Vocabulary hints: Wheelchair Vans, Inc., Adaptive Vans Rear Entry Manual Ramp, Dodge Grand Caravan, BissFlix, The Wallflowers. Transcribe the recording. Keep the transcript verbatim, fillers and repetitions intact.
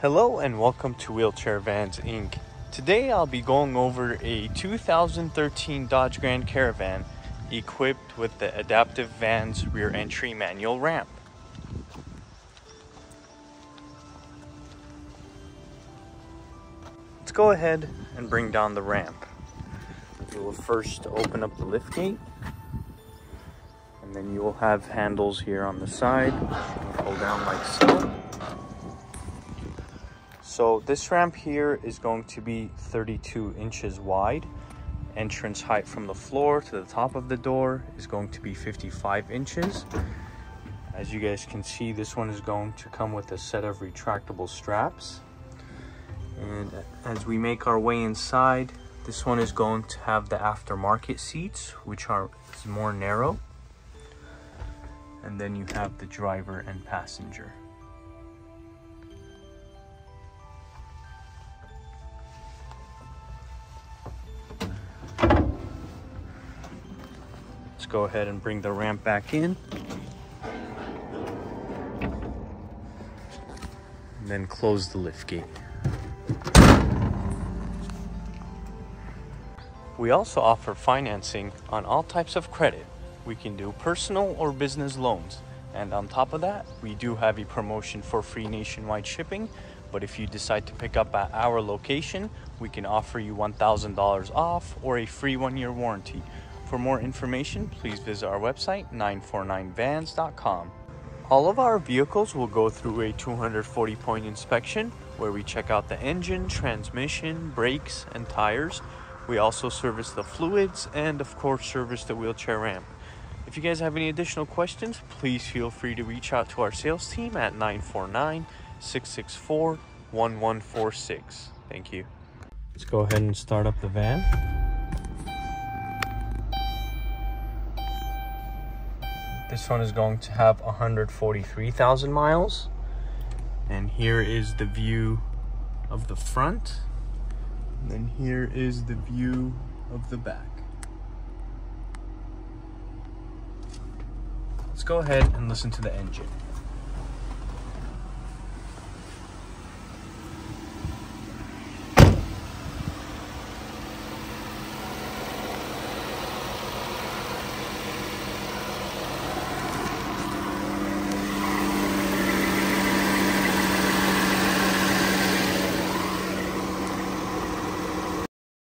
Hello and welcome to Wheelchair Vans, Incorporated. Today I'll be going over a two thousand thirteen Dodge Grand Caravan equipped with the Adaptive Vans Rear Entry Manual Ramp. Let's go ahead and bring down the ramp. We will first open up the liftgate, and then you will have handles here on the side. Pull down like so. So this ramp here is going to be thirty-two inches wide. Entrance height from the floor to the top of the door is going to be fifty-five inches. As you guys can see, this one is going to come with a set of retractable straps. And as we make our way inside, this one is going to have the aftermarket seats, which are more narrow. And then you have the driver and passenger. Go ahead and bring the ramp back in, and then close the lift gate. We also offer financing on all types of credit. We can do personal or business loans, and on top of that, we do have a promotion for free nationwide shipping. But if you decide to pick up at our location, we can offer you one thousand dollars off or a free one-year warranty. For more information, please visit our website, nine four nine vans dot com. All of our vehicles will go through a two hundred forty point inspection where we check out the engine, transmission, brakes, and tires. We also service the fluids and, of course, service the wheelchair ramp. If you guys have any additional questions, please feel free to reach out to our sales team at nine four nine, six six four, one one four six. Thank you. Let's go ahead and start up the van. This one is going to have one hundred forty-three thousand miles. And here is the view of the front. And then here is the view of the back. Let's go ahead and listen to the engine.